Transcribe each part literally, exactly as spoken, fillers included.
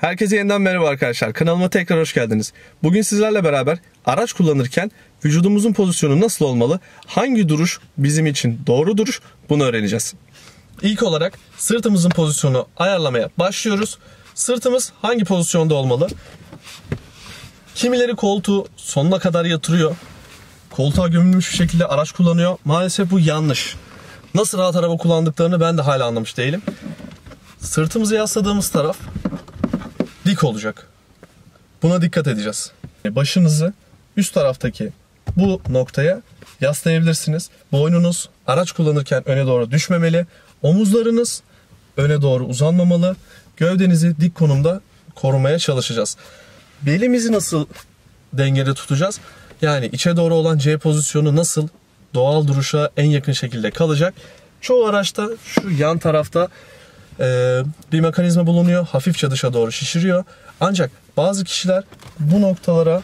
Herkese yeniden merhaba arkadaşlar. Kanalıma tekrar hoş geldiniz. Bugün sizlerle beraber araç kullanırken vücudumuzun pozisyonu nasıl olmalı, hangi duruş bizim için doğru duruş, bunu öğreneceğiz. İlk olarak sırtımızın pozisyonu ayarlamaya başlıyoruz. Sırtımız hangi pozisyonda olmalı? Kimileri koltuğu sonuna kadar yatırıyor. Koltuğa gömülmüş bir şekilde araç kullanıyor. Maalesef bu yanlış. Nasıl rahat araba kullandıklarını ben de hala anlamış değilim. Sırtımızı yasladığımız taraf dik olacak. Buna dikkat edeceğiz. Başınızı üst taraftaki bu noktaya yaslayabilirsiniz. Boynunuz araç kullanırken öne doğru düşmemeli. Omuzlarınız öne doğru uzanmamalı. Gövdenizi dik konumda korumaya çalışacağız. Belimizi nasıl dengede tutacağız? Yani içe doğru olan C pozisyonu nasıl doğal duruşa en yakın şekilde kalacak? Çoğu araçta şu yan tarafta Ee, bir mekanizma bulunuyor. Hafifçe dışa doğru şişiriyor. Ancak bazı kişiler bu noktalara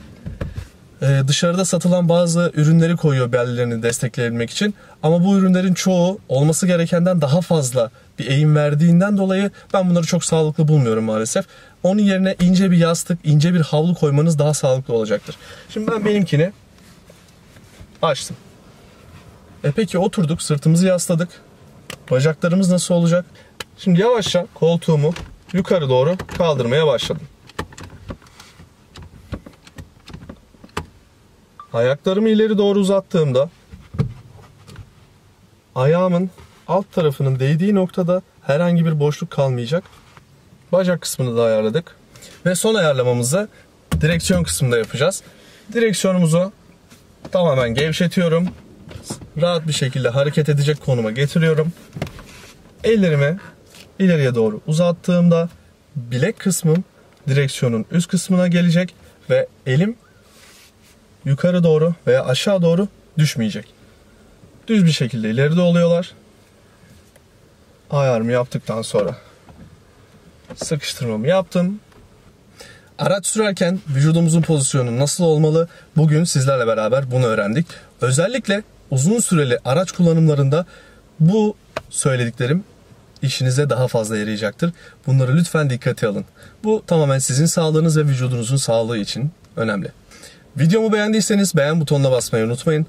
e, dışarıda satılan bazı ürünleri koyuyor bellerini destekleyebilmek için. Ama bu ürünlerin çoğu olması gerekenden daha fazla bir eğim verdiğinden dolayı ben bunları çok sağlıklı bulmuyorum maalesef. Onun yerine ince bir yastık, ince bir havlu koymanız daha sağlıklı olacaktır. Şimdi ben benimkini açtım. E peki oturduk, sırtımızı yasladık. Bacaklarımız nasıl olacak? Şimdi yavaşça koltuğumu yukarı doğru kaldırmaya başladım. Ayaklarımı ileri doğru uzattığımda ayağımın alt tarafının değdiği noktada herhangi bir boşluk kalmayacak. Bacak kısmını da ayarladık. Ve son ayarlamamızı direksiyon kısmında yapacağız. Direksiyonumuzu tamamen gevşetiyorum. Rahat bir şekilde hareket edecek konuma getiriyorum. Ellerimi İleriye doğru uzattığımda bilek kısmım direksiyonun üst kısmına gelecek ve elim yukarı doğru veya aşağı doğru düşmeyecek. Düz bir şekilde ileride oluyorlar. Ayarımı yaptıktan sonra sıkıştırmamı yaptım. Araç sürerken vücudumuzun pozisyonu nasıl olmalı? Bugün sizlerle beraber bunu öğrendik. Özellikle uzun süreli araç kullanımlarında bu söylediklerim işinize daha fazla yarayacaktır. Bunları lütfen dikkate alın. Bu tamamen sizin sağlığınız ve vücudunuzun sağlığı için önemli. Videomu beğendiyseniz beğen butonuna basmayı unutmayın.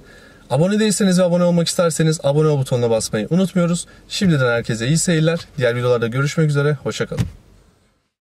Abone değilseniz ve abone olmak isterseniz abone ol butonuna basmayı unutmuyoruz. Şimdiden herkese iyi seyirler. Diğer videolarda görüşmek üzere. Hoşça kalın.